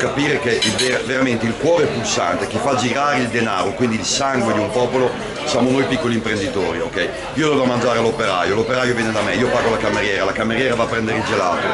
capire che veramente il cuore pulsante che fa girare il denaro, quindi il sangue di un popolo, siamo noi piccoli imprenditori, ok? Io do da mangiare all'operaio, l'operaio viene da me, io pago la cameriera va a prendere il gelato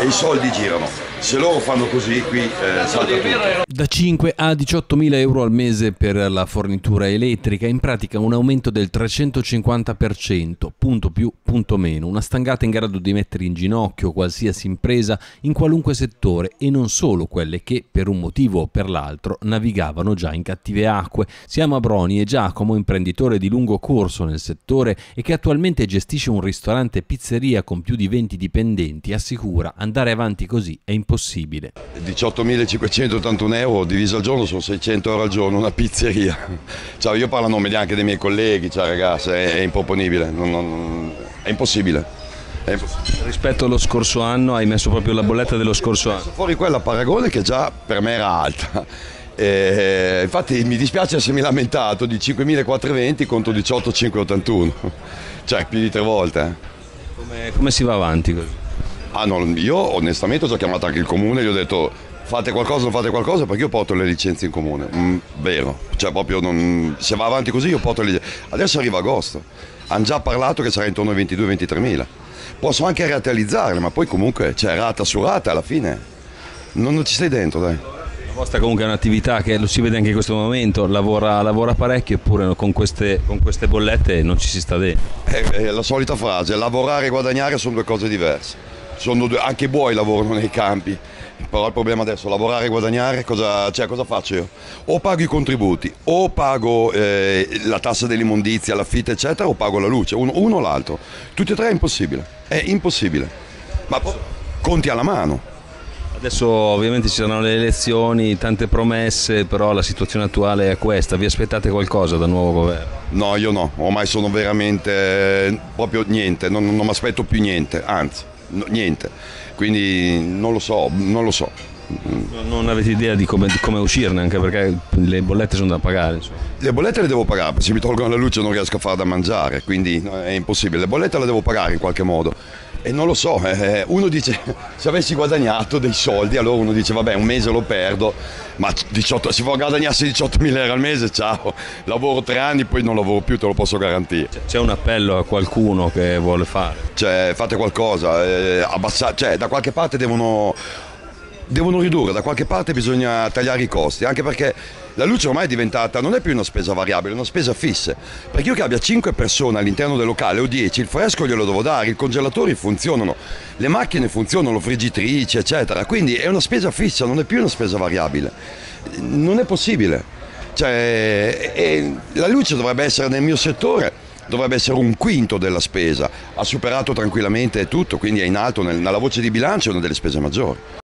e i soldi girano. Se loro fanno così qui salta tutto. Da 5 a 18.000 euro al mese per la fornitura elettrica, in pratica un aumento del 350%, punto più, punto meno, una stangata in grado di mettere in ginocchio qualsiasi impresa in qualunque settore e non solo quelle che per un motivo o per l'altro navigavano già in cattive acque. Siamo a Broni e Giacomo, imprenditore di lungo corso nel settore e che attualmente gestisce un ristorante e pizzeria con più di 20 dipendenti, assicura: andare avanti così è impossibile. 18.581 euro diviso al giorno sono 600 euro al giorno, una pizzeria. Cioè, io parlo a nome anche dei miei colleghi, cioè, ragazzi, è improponibile, è impossibile. Rispetto allo scorso anno hai messo proprio la bolletta dello scorso anno? Fuori quella paragone che già per me era alta. E infatti mi dispiace essermi lamentato di 5.420 contro 18.581, cioè più di 3 volte. Come si va avanti così? Ah no, io onestamente ho già chiamato anche il comune, gli ho detto fate qualcosa, non fate qualcosa, perché io porto le licenze in comune. Vero, cioè proprio se va avanti così io porto le licenze. Adesso arriva agosto, hanno già parlato che sarà intorno ai 22-23 mila. Posso anche rateizzarle, ma poi comunque c'è rata su rata alla fine. Non ci stai dentro, dai. La vostra comunque è un'attività che lo si vede anche in questo momento, lavora parecchio, eppure con queste bollette non ci si sta dentro. È la solita frase, lavorare e guadagnare sono due cose diverse. Anche i buoi lavorano nei campi, però il problema adesso è lavorare e guadagnare, cosa faccio io? O pago i contributi, o pago la tassa dell'immondizia, l'affitto eccetera, o pago la luce, uno o l'altro. Tutti e tre è impossibile, ma conti alla mano. Adesso ovviamente ci saranno le elezioni, tante promesse, però la situazione attuale è questa. Vi aspettate qualcosa dal nuovo governo? No, io no, ormai sono veramente proprio niente, non mi aspetto più niente, anzi. No, niente, quindi non lo so. Non avete idea di come uscirne, anche perché le bollette sono da pagare. Insomma. Le bollette le devo pagare, se mi tolgono la luce non riesco a fare da mangiare, quindi è impossibile. Le bollette le devo pagare in qualche modo e non lo so, uno dice se avessi guadagnato dei soldi, allora uno dice vabbè un mese lo perdo, ma se vuoi guadagnarsi 18.000 euro al mese, ciao, lavoro 3 anni poi non lavoro più, te lo posso garantire. C'è un appello a qualcuno che vuole fare? Cioè fate qualcosa, cioè, da qualche parte devono ridurre, da qualche parte bisogna tagliare i costi, anche perché la luce ormai è diventata, non è più una spesa variabile, è una spesa fissa, perché io che abbia 5 persone all'interno del locale o 10, il fresco glielo devo dare, i congelatori funzionano, le macchine funzionano, friggitrici eccetera, quindi è una spesa fissa, non è più una spesa variabile, non è possibile. Cioè, la luce dovrebbe essere, nel mio settore dovrebbe essere 1/5 della spesa, ha superato tranquillamente tutto, quindi è in alto nella voce di bilancio, è una delle spese maggiori.